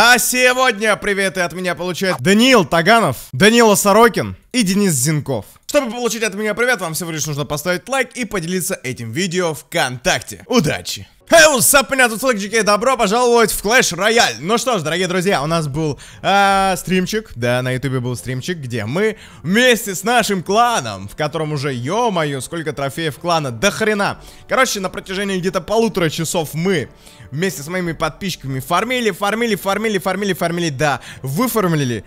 А сегодня приветы от меня получают Даниил Таганов, Данила Сорокин и Денис Зинков. Чтобы получить от меня привет, вам всего лишь нужно поставить лайк и поделиться этим видео ВКонтакте. Удачи! Hey, сап, меня тут TheFlackJK, добро пожаловать в Clash Royale. Ну что ж, дорогие друзья, у нас был стримчик, да, на ютубе был стримчик, где мы вместе с нашим кланом, в котором уже, ё-моё, сколько трофеев клана, до хрена. Короче, на протяжении где-то 1,5 часов мы вместе с моими подписчиками фармили, да, выфармили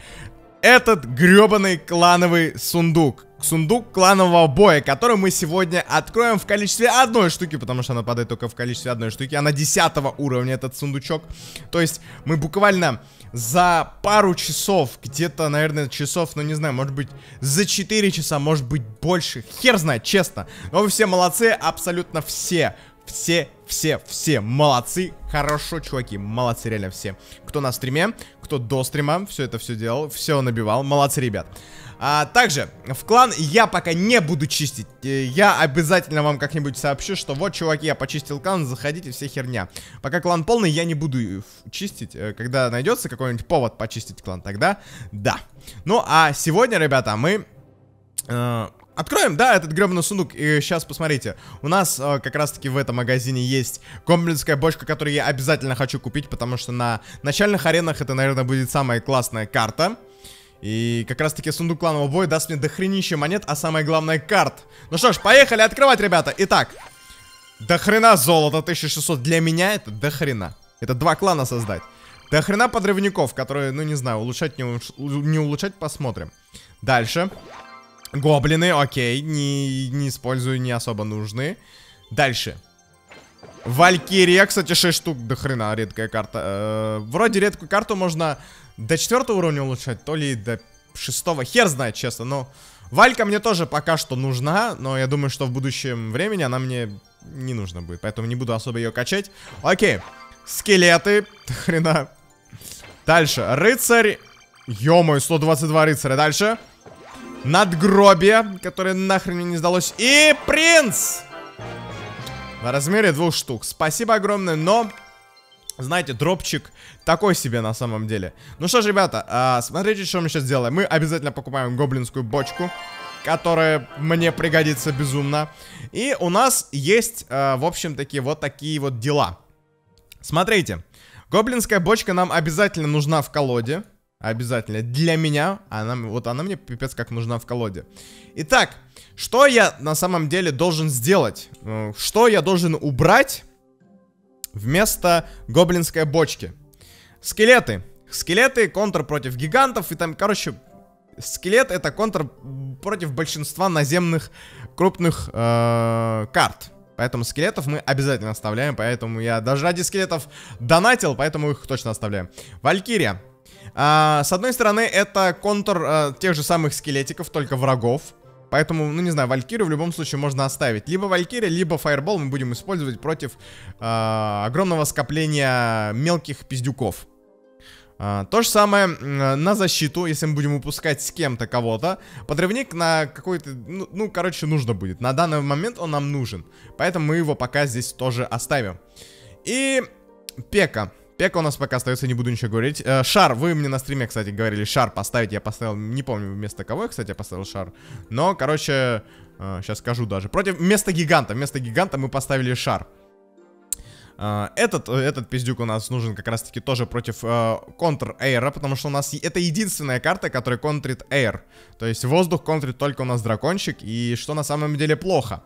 этот грёбаный клановый сундук. Сундук кланового боя, который мы сегодня откроем в количестве одной штуки, потому что она падает только в количестве одной штуки. Она 10 уровня, этот сундучок. То есть мы буквально за пару часов, где-то, наверное, часов, ну не знаю, может быть, за 4 часа, может быть, больше. Хер знает, честно. Но вы все молодцы, абсолютно все. Все молодцы, хорошо, чуваки, молодцы, реально все. Кто на стриме, кто до стрима, все это все делал, все набивал, молодцы, ребят. Также в клан я пока не буду чистить. Я обязательно вам как-нибудь сообщу, что вот, чуваки, я почистил клан, заходите, все херня. Пока клан полный, я не буду чистить. Когда найдется какой-нибудь повод почистить клан, тогда да. Ну, а сегодня, ребята, мы... откроем, да, этот гребаный сундук. И сейчас посмотрите, у нас как раз таки в этом магазине есть комплексная бочка, которую я обязательно хочу купить, потому что на начальных аренах это, наверное, будет самая классная карта. И как раз таки сундук кланового боя даст мне дохренище монет, а самое главное карт. Ну что ж, поехали открывать, ребята. Итак, дохрена золото, 1600, для меня это дохрена. Это 2 клана создать. Дохрена подрывников, которые, ну не знаю, улучшать, не улучшать, посмотрим. Дальше. Гоблины, окей, не использую, не особо нужны. Дальше. Валькирия, кстати, 6 штук, до хрена, редкая карта. Вроде редкую карту можно до 4 уровня улучшать, то ли до 6-го, хер знает, честно, но... Валька мне тоже пока что нужна, но я думаю, что в будущем времени она мне не нужна будет, поэтому не буду особо ее качать. Окей, скелеты, до хрена. Дальше, рыцарь. Ё-моё, 122 рыцаря, дальше... Надгробие, которое нахрен мне не сдалось. И принц! В размере 2 штук. Спасибо огромное, но... Знаете, дропчик такой себе на самом деле. Ну что ж, ребята, смотрите, что мы сейчас делаем. Мы обязательно покупаем гоблинскую бочку, которая мне пригодится безумно. И у нас есть, в общем, такие вот дела. Смотрите. Гоблинская бочка нам обязательно нужна в колоде. Обязательно. Для меня. Вот она мне пипец как нужна в колоде. Итак, что я на самом деле должен сделать? Что я должен убрать вместо гоблинской бочки? Скелеты. Скелеты, контр против гигантов. И там, короче, скелет — это контр против большинства наземных крупных карт. Поэтому скелетов мы обязательно оставляем. Поэтому я даже ради скелетов донатил, поэтому их точно оставляем. Валькирия. С одной стороны, это контур тех же самых скелетиков, только врагов. Поэтому, ну не знаю, Валькирию в любом случае можно оставить. Либо Валькирия, либо Фаербол мы будем использовать против огромного скопления мелких пиздюков. То же самое на защиту, если мы будем упускать с кем-то кого-то. Подрывник на какой-то, ну короче, нужно будет. На данный момент он нам нужен. Поэтому мы его пока здесь тоже оставим. И Пека. Пека у нас пока остается, не буду ничего говорить. Шар, вы мне на стриме, кстати, говорили шар поставить. Я поставил, не помню вместо кого, кстати, я поставил шар. Но, короче, сейчас скажу даже. Вместо гиганта мы поставили шар. Этот пиздюк у нас нужен как раз-таки тоже против контр-эйра, потому что у нас это единственная карта, которая контрит эйр. То есть воздух контрит только у нас дракончик, и что на самом деле плохо.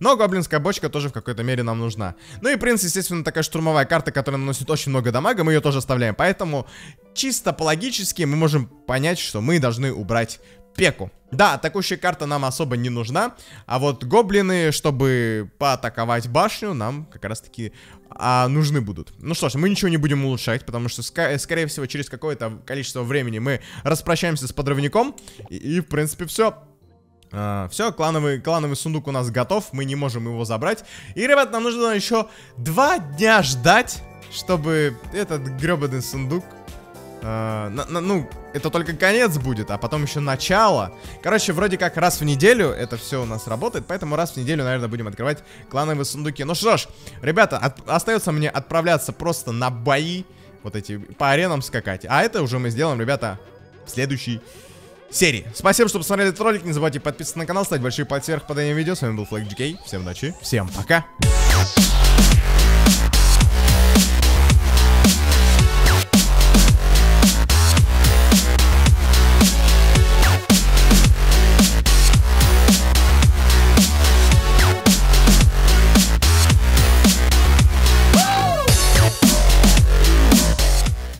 Но гоблинская бочка тоже в какой-то мере нам нужна. Ну и принц, естественно, такая штурмовая карта, которая наносит очень много дамага, мы ее тоже оставляем. Поэтому чисто по логически мы можем понять, что мы должны убрать Пеку. Да, атакующая карта нам особо не нужна, а вот гоблины, чтобы поатаковать башню, нам как раз-таки нужны будут. Ну что ж, мы ничего не будем улучшать, потому что, скорее всего, через какое-то количество времени мы распрощаемся с подрывником. И в принципе, все. Все, клановый сундук у нас готов, мы не можем его забрать. И, ребят, нам нужно еще 2 дня ждать, чтобы этот гребаный сундук... Ну, это только конец будет, а потом еще начало. Короче, вроде как раз в неделю это все у нас работает, поэтому раз в неделю, наверное, будем открывать клановые сундуки. Ну что ж, ребята, остается мне отправляться просто на бои. вот эти, по аренам скакать. А это уже мы сделаем, ребята, в следующей серии. Спасибо, что посмотрели этот ролик. Не забывайте подписаться на канал, ставить большие пальцы вверх под этим видео. С вами был TheFlackJK. Всем удачи, всем пока.